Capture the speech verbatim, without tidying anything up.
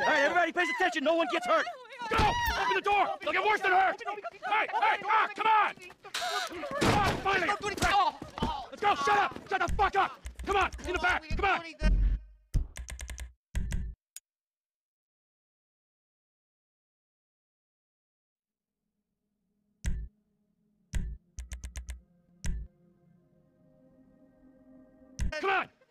All right, everybody pays attention. No one gets hurt. Go! Open the door! They'll get worse than hurt! All right, all right, ah, come on! Come on, finally! Let's go, shut up! Shut the fuck up! Come on, in the back, come on! Come on!